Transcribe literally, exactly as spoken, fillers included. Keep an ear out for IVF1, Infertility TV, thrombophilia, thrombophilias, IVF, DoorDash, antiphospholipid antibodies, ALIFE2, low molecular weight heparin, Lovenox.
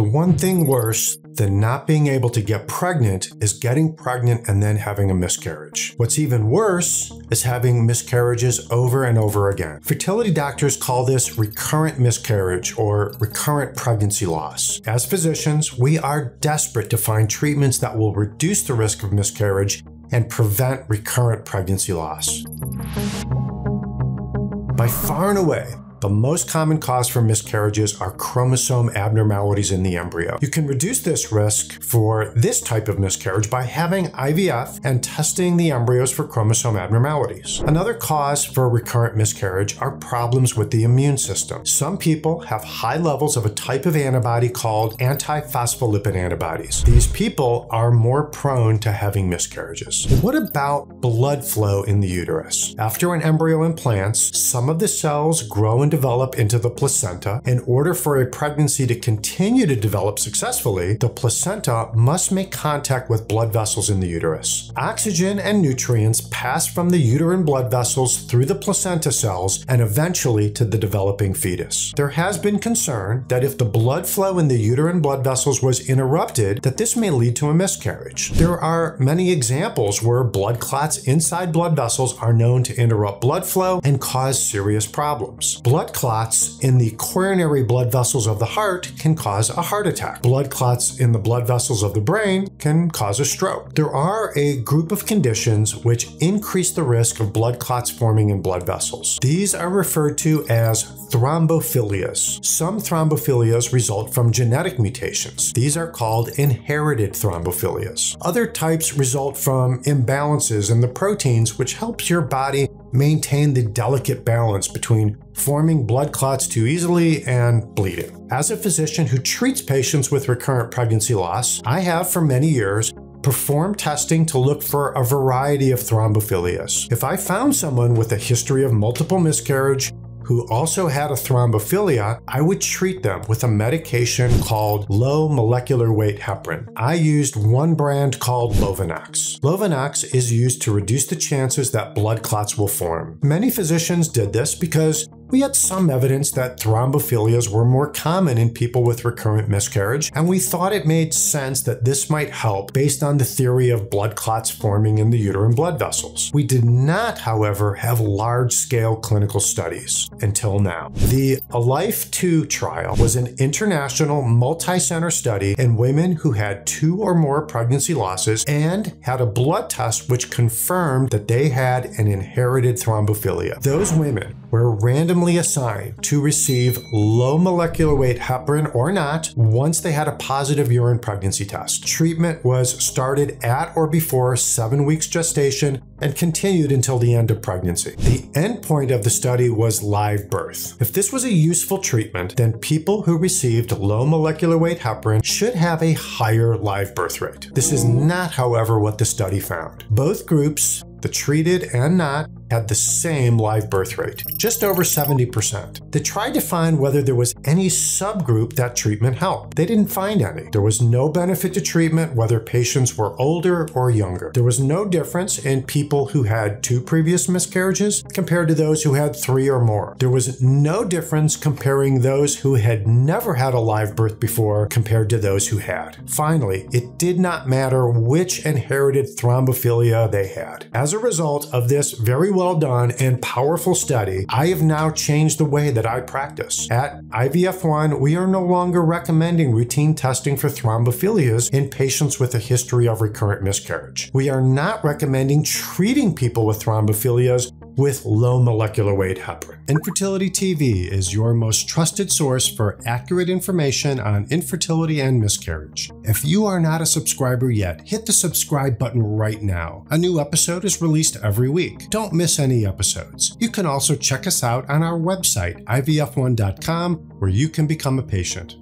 The one thing worse than not being able to get pregnant is getting pregnant and then having a miscarriage. What's even worse is having miscarriages over and over again. Fertility doctors call this recurrent miscarriage or recurrent pregnancy loss. As physicians, we are desperate to find treatments that will reduce the risk of miscarriage and prevent recurrent pregnancy loss. By far and away, the most common cause for miscarriages are chromosome abnormalities in the embryo. You can reduce this risk for this type of miscarriage by having I V F and testing the embryos for chromosome abnormalities. Another cause for recurrent miscarriage are problems with the immune system. Some people have high levels of a type of antibody called antiphospholipid antibodies. These people are more prone to having miscarriages. What about blood flow in the uterus? After an embryo implants, some of the cells grow into develop into the placenta. In order for a pregnancy to continue to develop successfully, the placenta must make contact with blood vessels in the uterus. Oxygen and nutrients pass from the uterine blood vessels through the placenta cells and eventually to the developing fetus. There has been concern that if the blood flow in the uterine blood vessels was interrupted, that this may lead to a miscarriage. There are many examples where blood clots inside blood vessels are known to interrupt blood flow and cause serious problems. Blood clots in the coronary blood vessels of the heart can cause a heart attack. Blood clots in the blood vessels of the brain can cause a stroke. There are a group of conditions which increase the risk of blood clots forming in blood vessels. These are referred to as thrombophilias. Some thrombophilias result from genetic mutations. These are called inherited thrombophilias. Other types result from imbalances in the proteins, which helps your body maintain the delicate balance between forming blood clots too easily and bleeding. As a physician who treats patients with recurrent pregnancy loss, I have for many years performed testing to look for a variety of thrombophilias. If I found someone with a history of multiple miscarriage who also had a thrombophilia, I would treat them with a medication called low molecular weight heparin. I used one brand called Lovenox. Lovenox is used to reduce the chances that blood clots will form. Many physicians did this because we had some evidence that thrombophilias were more common in people with recurrent miscarriage, and we thought it made sense that this might help based on the theory of blood clots forming in the uterine blood vessels. We did not, however, have large-scale clinical studies until now. The ALIFE two trial was an international multi-center study in women who had two or more pregnancy losses and had a blood test which confirmed that they had an inherited thrombophilia. Those women were randomly assigned to receive low molecular weight heparin or not once they had a positive urine pregnancy test. Treatment was started at or before seven weeks gestation and continued until the end of pregnancy. The endpoint of the study was live birth. If this was a useful treatment, then people who received low molecular weight heparin should have a higher live birth rate. This is not, however, what the study found. Both groups, the treated and not, had the same live birth rate, just over seventy percent. They tried to find whether there was any subgroup that treatment helped. They didn't find any. There was no benefit to treatment whether patients were older or younger. There was no difference in people who had two previous miscarriages compared to those who had three or more. There was no difference comparing those who had never had a live birth before compared to those who had. Finally, it did not matter which inherited thrombophilia they had. As a result of this very well Well done and powerful study, I have now changed the way that I practice. At I V F one, we are no longer recommending routine testing for thrombophilias in patients with a history of recurrent miscarriage. We are not recommending treating people with thrombophilias with low molecular weight heparin. Infertility T V is your most trusted source for accurate information on infertility and miscarriage. If you are not a subscriber yet, hit the subscribe button right now. A new episode is released every week. Don't miss any episodes. You can also check us out on our website, I V F one dot com, where you can become a patient.